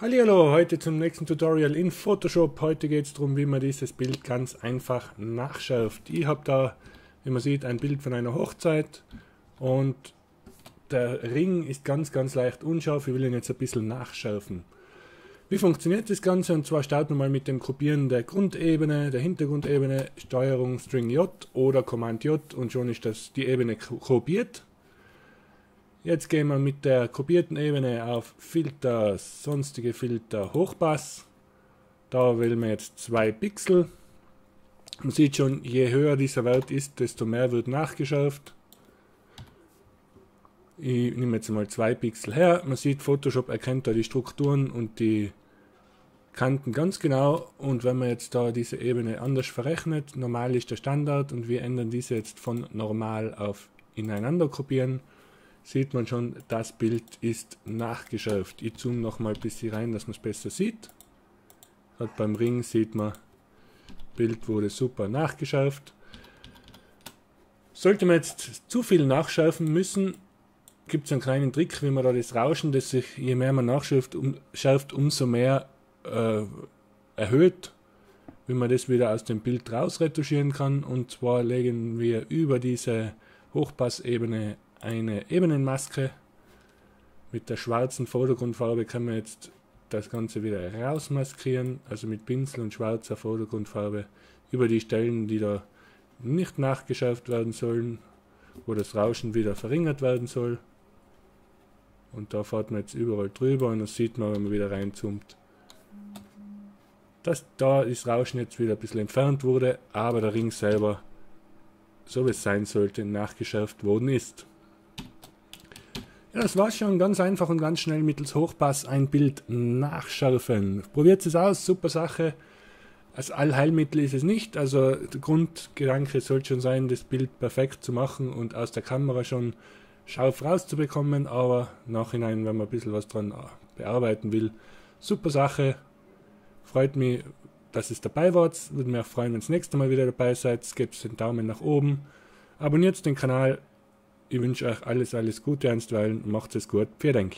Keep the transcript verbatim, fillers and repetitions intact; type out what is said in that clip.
Hallihallo, heute zum nächsten Tutorial in Photoshop. Heute geht es darum, wie man dieses Bild ganz einfach nachschärft. Ich habe da, wie man sieht, ein Bild von einer Hochzeit und der Ring ist ganz, ganz leicht unscharf. Ich will ihn jetzt ein bisschen nachschärfen. Wie funktioniert das Ganze? Und zwar starten wir mal mit dem Kopieren der Grundebene, der Hintergrundebene, Steuerung String J oder Command J und schon ist das die Ebene kopiert. Jetzt gehen wir mit der kopierten Ebene auf Filter, sonstige Filter, Hochpass. Da wählen wir jetzt zwei Pixel. Man sieht schon, je höher dieser Wert ist, desto mehr wird nachgeschärft. Ich nehme jetzt mal zwei Pixel her. Man sieht, Photoshop erkennt da die Strukturen und die Kanten ganz genau. Und wenn man jetzt da diese Ebene anders verrechnet, normal ist der Standard und wir ändern diese jetzt von normal auf ineinander kopieren. Sieht man schon, das Bild ist nachgeschärft. Ich zoome nochmal ein bisschen rein, dass man es besser sieht. Gerade beim Ring sieht man, Bild wurde super nachgeschärft. Sollte man jetzt zu viel nachschärfen müssen, gibt es einen kleinen Trick, wie man da das Rauschen, das sich je mehr man nachschärft, um, schärft, umso mehr äh, erhöht, wie man das wieder aus dem Bild rausretuschieren kann. Und zwar legen wir über diese Hochpassebene eine Ebenenmaske. Mit der schwarzen Vordergrundfarbe kann man jetzt das Ganze wieder rausmaskieren, also mit Pinsel und schwarzer Vordergrundfarbe über die Stellen, die da nicht nachgeschärft werden sollen, wo das Rauschen wieder verringert werden soll. Und da fährt man jetzt überall drüber und das sieht man, wenn man wieder reinzoomt, dass da das Rauschen jetzt wieder ein bisschen entfernt wurde, aber der Ring selber, so wie es sein sollte, nachgeschärft worden ist. Ja, das war's schon. Ganz einfach und ganz schnell mittels Hochpass ein Bild nachschärfen. Probiert es aus, super Sache. Als Allheilmittel ist es nicht. Also der Grundgedanke sollte schon sein, das Bild perfekt zu machen und aus der Kamera schon scharf rauszubekommen. Aber im Nachhinein, wenn man ein bisschen was dran bearbeiten will, super Sache. Freut mich, dass ihr dabei wart. Würde mich auch freuen, wenn ihr das nächste Mal wieder dabei seid. Gebt einen Daumen nach oben. Abonniert den Kanal. Ich wünsche euch alles, alles Gute einstweilen. Macht es gut. Vielen Dank.